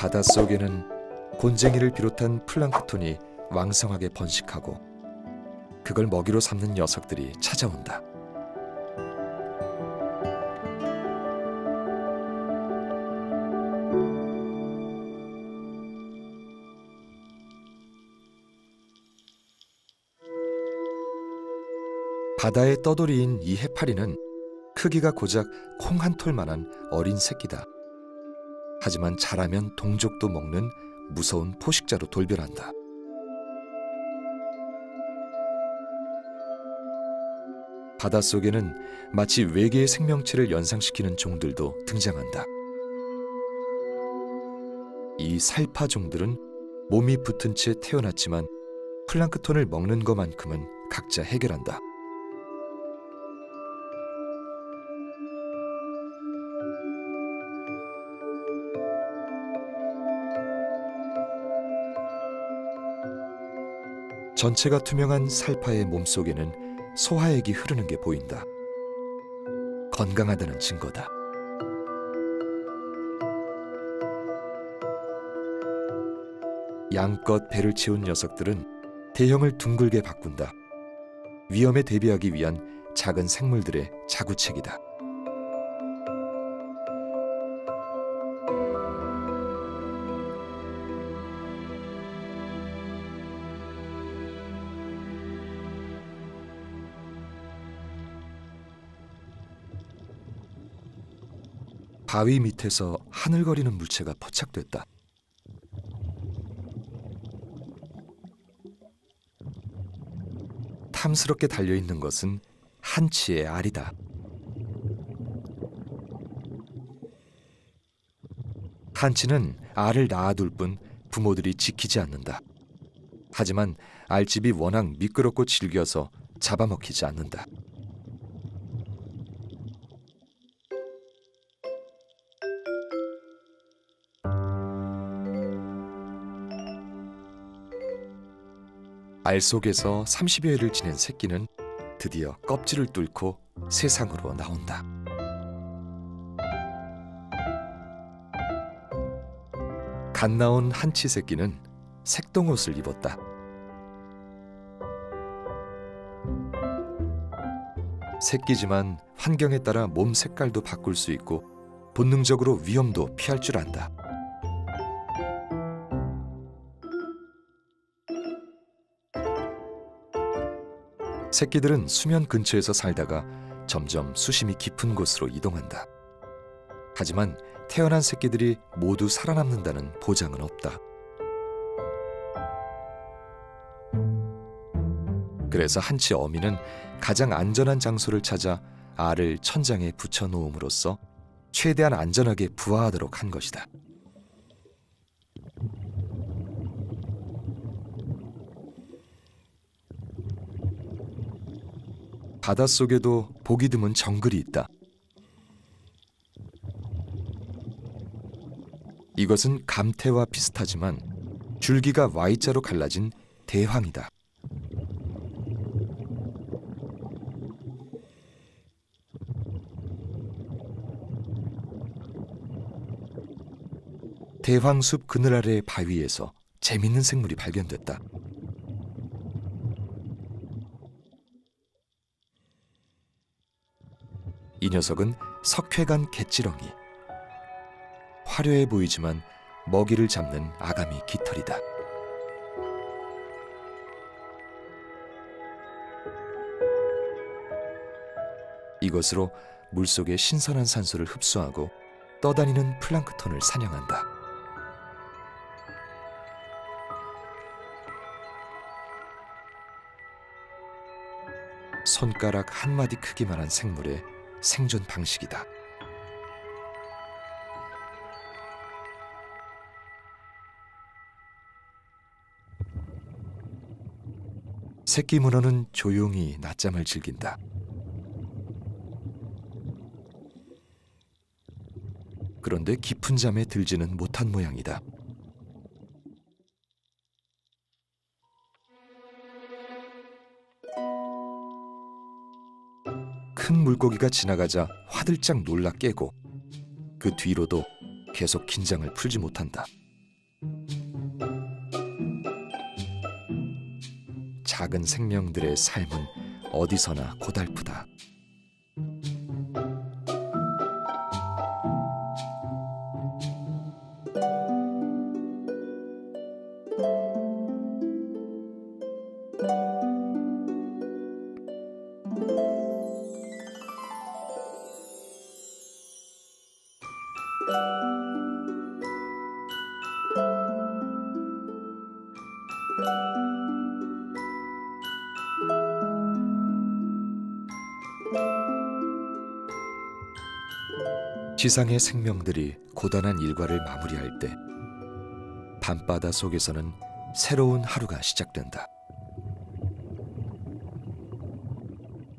바닷속에는 곤쟁이를 비롯한 플랑크톤이 왕성하게 번식하고 그걸 먹이로 삼는 녀석들이 찾아온다. 바다의 떠돌이인 이 해파리는 크기가 고작 콩 한 톨만한 어린 새끼다. 하지만 자라면 동족도 먹는 무서운 포식자로 돌변한다. 바닷속에는 마치 외계의 생명체를 연상시키는 종들도 등장한다. 이 살파종들은 몸이 붙은 채 태어났지만 플랑크톤을 먹는 것만큼은 각자 해결한다. 전체가 투명한 살파의 몸속에는 소화액이 흐르는 게 보인다. 건강하다는 증거다. 양껏 배를 채운 녀석들은 대형을 둥글게 바꾼다. 위험에 대비하기 위한 작은 생물들의 자구책이다. 바위 밑에서 하늘거리는 물체가 포착됐다. 탐스럽게 달려있는 것은 한치의 알이다. 한치는 알을 낳아둘 뿐 부모들이 지키지 않는다. 하지만 알집이 워낙 미끄럽고 질겨서 잡아먹히지 않는다. 알 속에서 30여 일을 지낸 새끼는 드디어 껍질을 뚫고 세상으로 나온다. 갓 나온 한치 새끼는 색동옷을 입었다. 새끼지만 환경에 따라 몸 색깔도 바꿀 수 있고 본능적으로 위험도 피할 줄 안다. 새끼들은 수면 근처에서 살다가 점점 수심이 깊은 곳으로 이동한다. 하지만 태어난 새끼들이 모두 살아남는다는 보장은 없다. 그래서 한치 어미는 가장 안전한 장소를 찾아 알을 천장에 붙여놓음으로써 최대한 안전하게 부화하도록 한 것이다. 바닷속에도 보기 드문 정글이 있다. 이것은 감태와 비슷하지만 줄기가 Y자로 갈라진 대황이다. 대황숲 그늘 아래의 바위에서 재밌는 생물이 발견됐다. 이 녀석은 석회관 갯지렁이. 화려해 보이지만 먹이를 잡는 아가미 깃털이다. 이것으로 물속의 신선한 산소를 흡수하고 떠다니는 플랑크톤을 사냥한다. 손가락 한 마디 크기만한 생물의 생존 방식이다. 새끼 문어는 조용히 낮잠을 즐긴다. 그런데 깊은 잠에 들지는 못한 모양이다. 큰 물고기가 지나가자 화들짝 놀라 깨고 그 뒤로도 계속 긴장을 풀지 못한다. 작은 생명들의 삶은 어디서나 고달프다. 지상의 생명들이 고단한 일과를 마무리할 때 밤바다 속에서는 새로운 하루가 시작된다.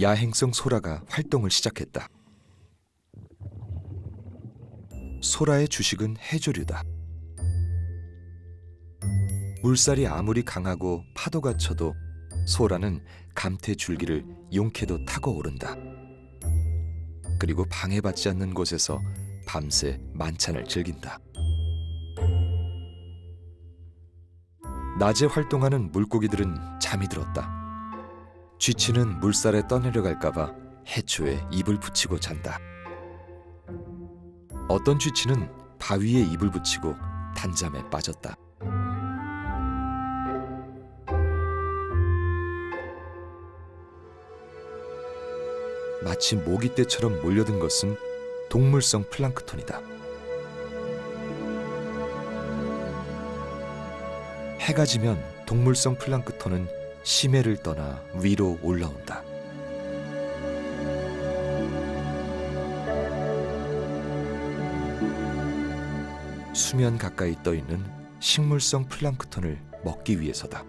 야행성 소라가 활동을 시작했다. 소라의 주식은 해조류다. 물살이 아무리 강하고 파도가 쳐도 소라는 감태 줄기를 용케도 타고 오른다. 그리고 방해받지 않는 곳에서 밤새 만찬을 즐긴다. 낮에 활동하는 물고기들은 잠이 들었다. 쥐치는 물살에 떠내려갈까 봐 해초에 입을 붙이고 잔다. 어떤 쥐치는 바위에 입을 붙이고 단잠에 빠졌다. 마치 모깃대처럼 몰려든 것은 동물성 플랑크톤이다. 해가 지면 동물성 플랑크톤은 심해를 떠나 위로 올라온다. 수면 가까이 떠있는 식물성 플랑크톤을 먹기 위해서다.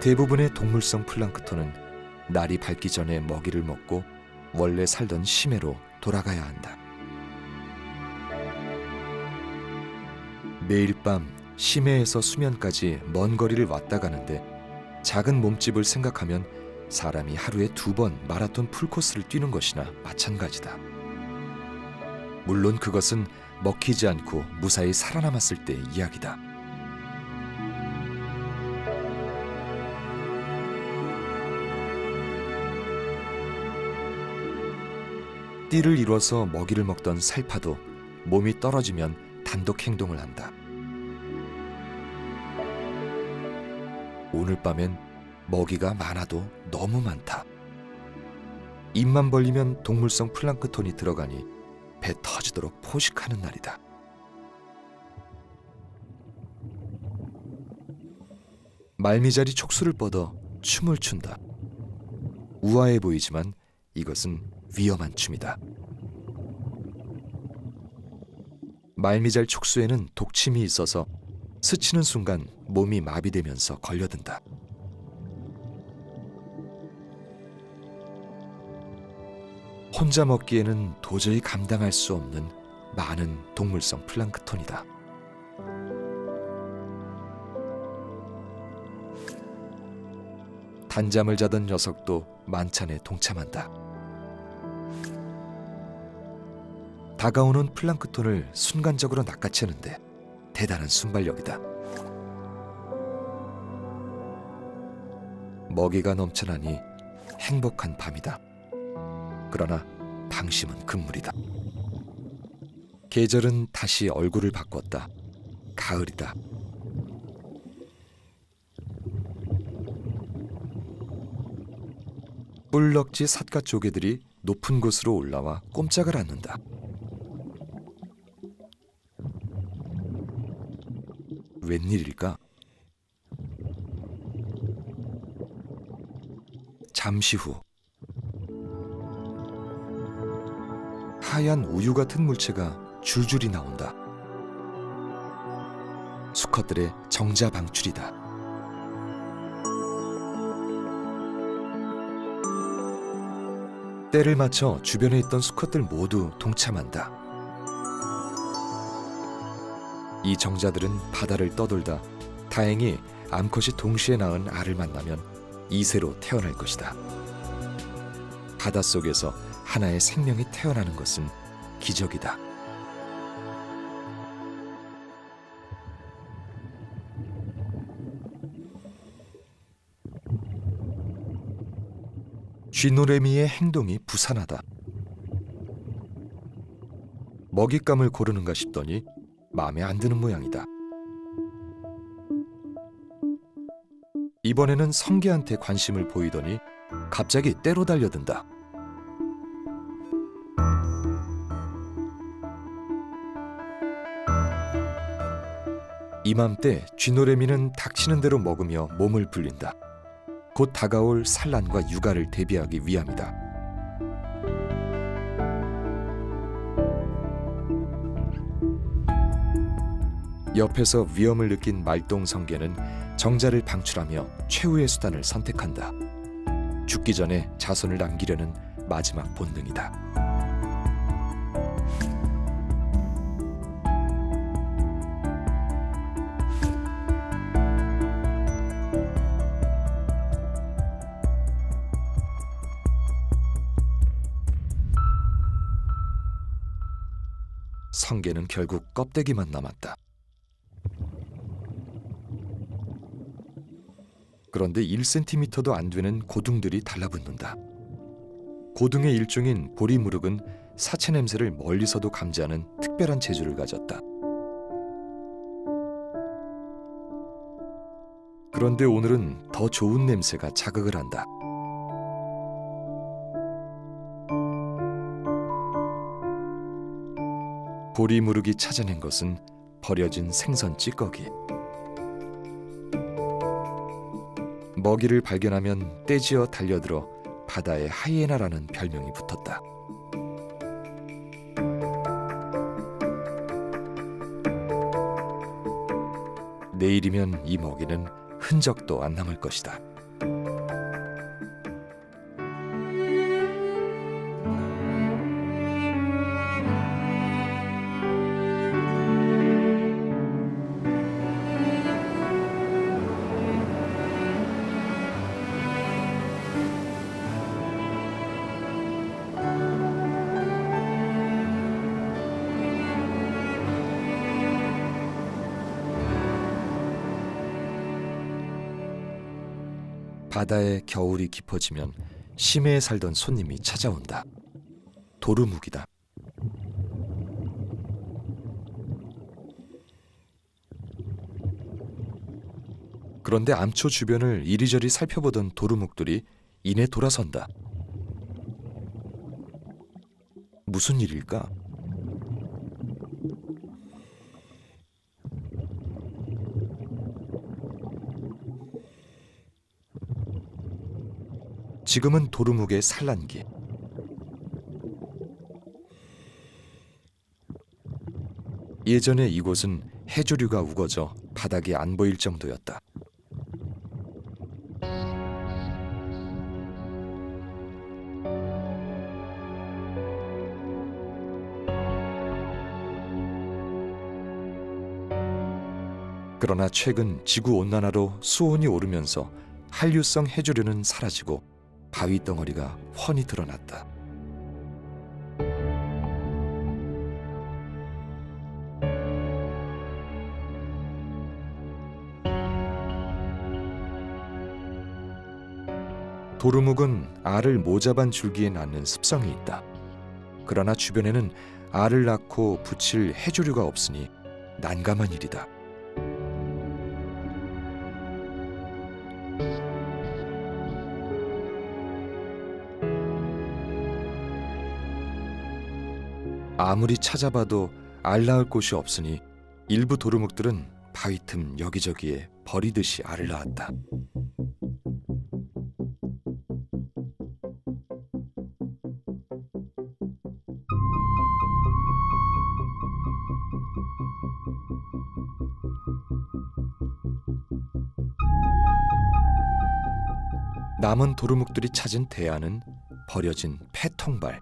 대부분의 동물성 플랑크톤은 날이 밝기 전에 먹이를 먹고 원래 살던 심해로 돌아가야 한다. 매일 밤 심해에서 수면까지 먼 거리를 왔다 가는데 작은 몸집을 생각하면 사람이 하루에 2번 마라톤 풀코스를 뛰는 것이나 마찬가지다. 물론 그것은 먹히지 않고 무사히 살아남았을 때의 이야기다. 띠를 이뤄서 먹이를 먹던 살파도 몸이 떨어지면 단독 행동을 한다. 오늘 밤엔 먹이가 많아도 너무 많다. 입만 벌리면 동물성 플랑크톤이 들어가니 배 터지도록 포식하는 날이다. 말미잘이 촉수를 뻗어 춤을 춘다. 우아해 보이지만 이것은 위험한 춤이다. 말미잘 촉수에는 독침이 있어서 스치는 순간 몸이 마비되면서 걸려든다. 혼자 먹기에는 도저히 감당할 수 없는 많은 동물성 플랑크톤이다. 단잠을 자던 녀석도 만찬에 동참한다. 다가오는 플랑크톤을 순간적으로 낚아채는데 대단한 순발력이다. 먹이가 넘쳐나니 행복한 밤이다. 그러나 방심은 금물이다. 계절은 다시 얼굴을 바꿨다. 가을이다. 뿔럭지 삿갓조개들이 높은 곳으로 올라와 꼼짝을 않는다. 웬일일까? 잠시 후 하얀 우유 같은 물체가 줄줄이 나온다. 수컷들의 정자 방출이다. 때를 맞춰 주변에 있던 수컷들 모두 동참한다. 이 정자들은 바다를 떠돌다 다행히 암컷이 동시에 낳은 알을 만나면 2세로 태어날 것이다. 바닷속에서 하나의 생명이 태어나는 것은 기적이다. 쥐노래미의 행동이 부산하다. 먹잇감을 고르는가 싶더니 마음에 안 드는 모양이다. 이번에는 성게한테 관심을 보이더니 갑자기 떼로 달려든다. 이맘때 쥐노래미는 닥치는 대로 먹으며 몸을 불린다. 곧 다가올 산란과 육아를 대비하기 위함이다. 옆에서 위험을 느낀 말똥성게는 정자를 방출하며 최후의 수단을 선택한다. 죽기 전에 자손을 남기려는 마지막 본능이다. 성게는 결국 껍데기만 남았다. 그런데 1cm도 안 되는 고둥들이 달라붙는다. 고둥의 일종인 보리무륵은 사체 냄새를 멀리서도 감지하는 특별한 재주를 가졌다. 그런데 오늘은 더 좋은 냄새가 자극을 한다. 보리무륵이 찾아낸 것은 버려진 생선 찌꺼기. 먹이를 발견하면 떼지어 달려들어 바다의 하이에나라는 별명이 붙었다. 내일이면 이 먹이는 흔적도 안 남을 것이다. 바다의 겨울이 깊어지면 심해에 살던 손님이 찾아온다. 도루묵이다. 그런데 암초 주변을 이리저리 살펴보던 도루묵들이 이내 돌아선다. 무슨 일일까? 지금은 도루묵의 산란기. 예전에 이곳은 해조류가 우거져 바닥이 안 보일 정도였다. 그러나 최근 지구온난화로 수온이 오르면서 한류성 해조류는 사라지고 바위 덩어리가 훤히 드러났다. 도루묵은 알을 모자반 줄기에 낳는 습성이 있다. 그러나 주변에는 알을 낳고 붙일 해조류가 없으니 난감한 일이다. 아무리 찾아봐도 알 낳을 곳이 없으니 일부 도루묵들은 바위 틈 여기저기에 버리듯이 알을 낳았다. 남은 도루묵들이 찾은 대안은 버려진 폐통발.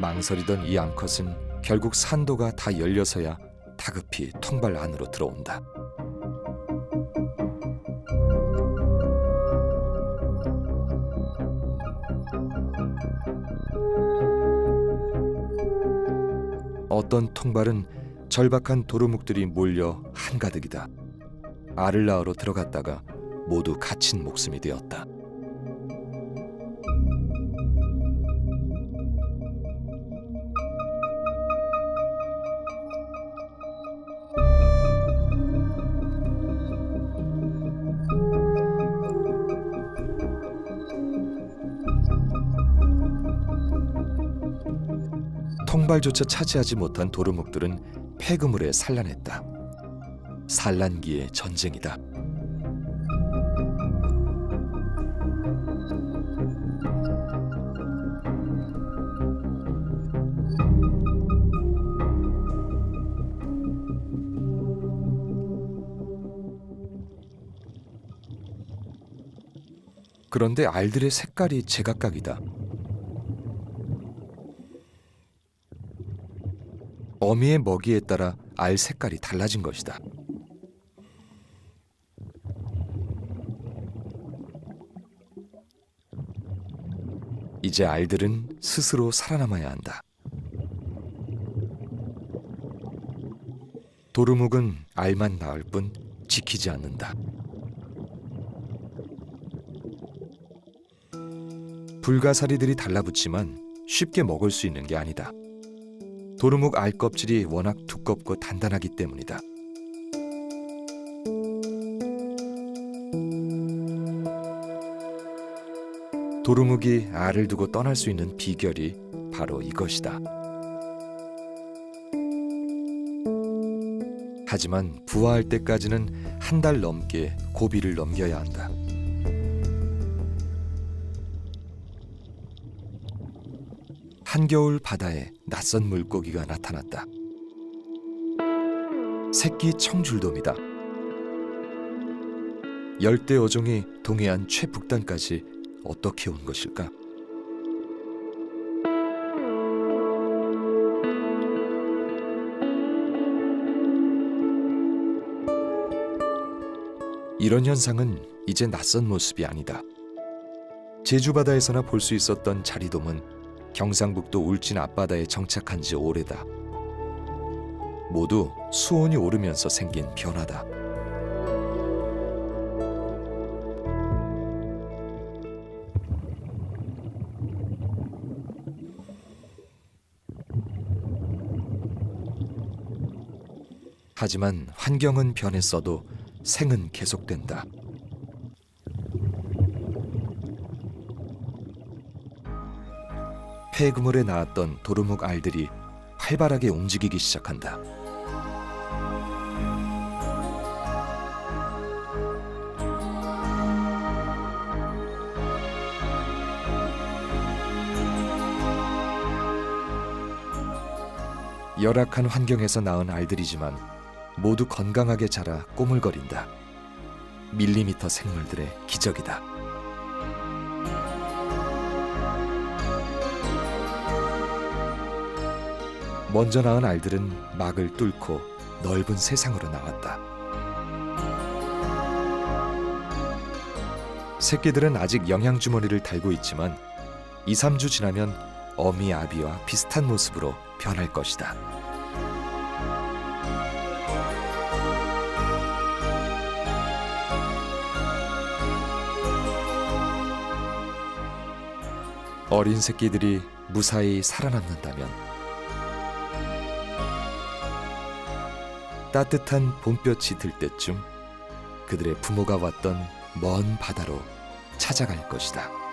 망설이던 이 암컷은 결국 산도가 다 열려서야 다급히 통발 안으로 들어온다. 어떤 통발은 절박한 도루묵들이 몰려 한가득이다. 알을 낳으러 들어갔다가 모두 갇힌 목숨이 되었다. 통발조차 차지하지 못한 도루묵들은 폐그물에 산란했다. 산란기의 전쟁이다. 그런데 알들의 색깔이 제각각이다. 어미의 먹이에 따라 알 색깔이 달라진 것이다. 이제 알들은 스스로 살아남아야 한다. 도루묵은 알만 낳을 뿐 지키지 않는다. 불가사리들이 달라붙지만 쉽게 먹을 수 있는 게 아니다. 도루묵 알 껍질이 워낙 두껍고 단단하기 때문이다. 도루묵이 알을 두고 떠날 수 있는 비결이 바로 이것이다. 하지만 부화할 때까지는 한 달 넘게 고비를 넘겨야 한다. 한겨울 바다에 낯선 물고기가 나타났다. 새끼 청줄돔이다. 열대 어종이 동해안 최북단까지 어떻게 온 것일까? 이런 현상은 이제 낯선 모습이 아니다. 제주 바다에서나 볼 수 있었던 자리돔은 경상북도 울진 앞바다에 정착한 지 오래다. 모두 수온이 오르면서 생긴 변화다. 하지만 환경은 변했어도 생은 계속된다. 폐그물에 낳았던 도루묵 알들이 활발하게 움직이기 시작한다. 열악한 환경에서 낳은 알들이지만 모두 건강하게 자라 꼬물거린다. 밀리미터 생물들의 기적이다. 먼저 낳은 알들은 막을 뚫고 넓은 세상으로 나왔다. 새끼들은 아직 영양주머니를 달고 있지만 2, 3주 지나면 어미 아비와 비슷한 모습으로 변할 것이다. 어린 새끼들이 무사히 살아남는다면 따뜻한 봄볕이 들 때쯤 그들의 부모가 왔던 먼 바다로 찾아갈 것이다.